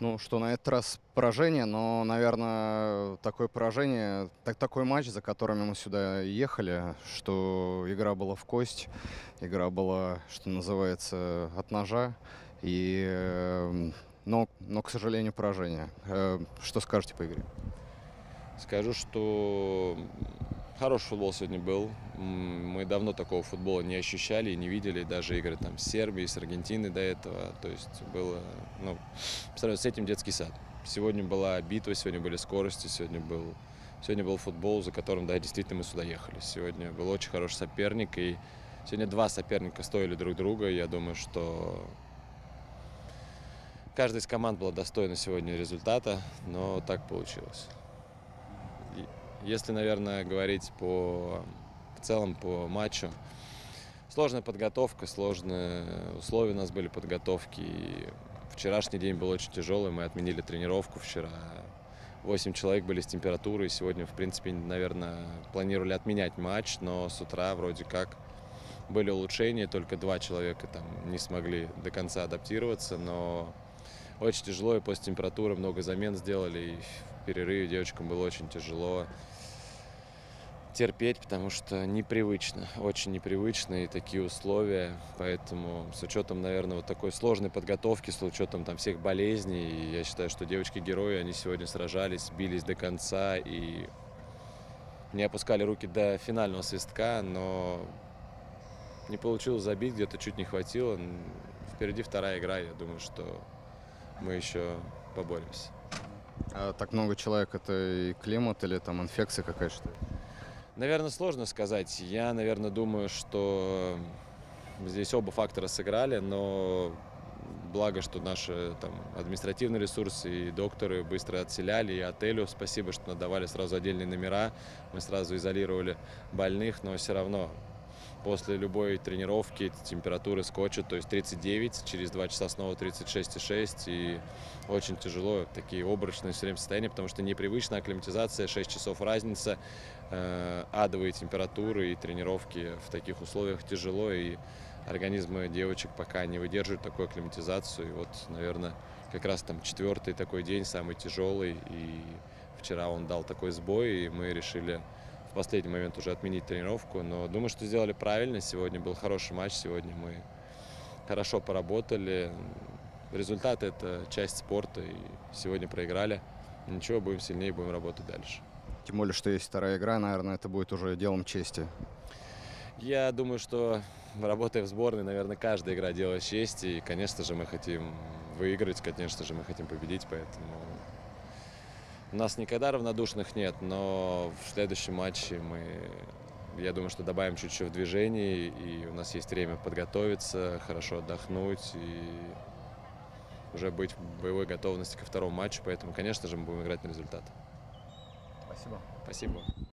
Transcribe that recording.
Ну, что на этот раз поражение, но, наверное, такое поражение, такой матч, за которыми мы сюда ехали, что игра была в кость, игра была, что называется, от ножа, и, но к сожалению, поражение. Что скажете по игре? Скажу, что хороший футбол сегодня был. Мы давно такого футбола не ощущали и не видели. Даже игры там с Сербией, с Аргентиной до этого. То есть было, ну, по сравнению с этим детский сад. Сегодня была битва, сегодня были скорости, сегодня был футбол, за которым, да, действительно мы сюда ехали. Сегодня был очень хороший соперник. И сегодня два соперника стоили друг друга. Я думаю, что каждая из команд была достойна сегодня результата, но так получилось. Если, наверное, говорить в целом по матчу, сложная подготовка, сложные условия у нас были подготовки. И вчерашний день был очень тяжелый, мы отменили тренировку вчера. 8 человек были с температурой, сегодня, в принципе, наверное, планировали отменять матч, но с утра вроде как были улучшения, только 2 человека там не смогли до конца адаптироваться, но очень тяжело, и после температуры много замен сделали, и в перерыве девочкам было очень тяжело терпеть, потому что непривычно, очень непривычные такие условия, поэтому с учетом, наверное, вот такой сложной подготовки, с учетом там всех болезней, я считаю, что девочки-герои, они сегодня сражались, бились до конца и не опускали руки до финального свистка, но не получилось забить, где-то чуть не хватило, впереди вторая игра, я думаю, что мы еще поборемся. А так много человек, это и климат, или там инфекция какая-то, что ли? Наверное, сложно сказать. Я, наверное, думаю, что здесь оба фактора сыграли, но благо, что наши там административные ресурсы и докторы быстро отселяли, и отелю спасибо, что надавали сразу отдельные номера, мы сразу изолировали больных, но все равно после любой тренировки температуры скочат, то есть 39, через 2 часа снова 36,6, и очень тяжело, такие обморочные все время состояния, потому что непривычно, акклиматизация, 6 часов разница, адовые температуры и тренировки в таких условиях тяжело, и организмы девочек пока не выдерживают такую акклиматизацию, и вот, наверное, как раз там 4-й такой день, самый тяжелый, и вчера он дал такой сбой, и мы решили в последний момент уже отменить тренировку, но думаю, что сделали правильно. Сегодня был хороший матч, сегодня мы хорошо поработали. Результаты – это часть спорта, и сегодня проиграли. Ничего, будем сильнее, будем работать дальше. Тем более, что есть вторая игра, наверное, это будет уже делом чести. Я думаю, что, работая в сборной, наверное, каждая игра – дело чести, и, конечно же, мы хотим выиграть, конечно же, мы хотим победить, поэтому у нас никогда равнодушных нет, но в следующем матче мы, я думаю, что добавим чуть-чуть в движении, и у нас есть время подготовиться, хорошо отдохнуть и уже быть в боевой готовности ко второму матчу, поэтому, конечно же, мы будем играть на результат. Спасибо. Спасибо.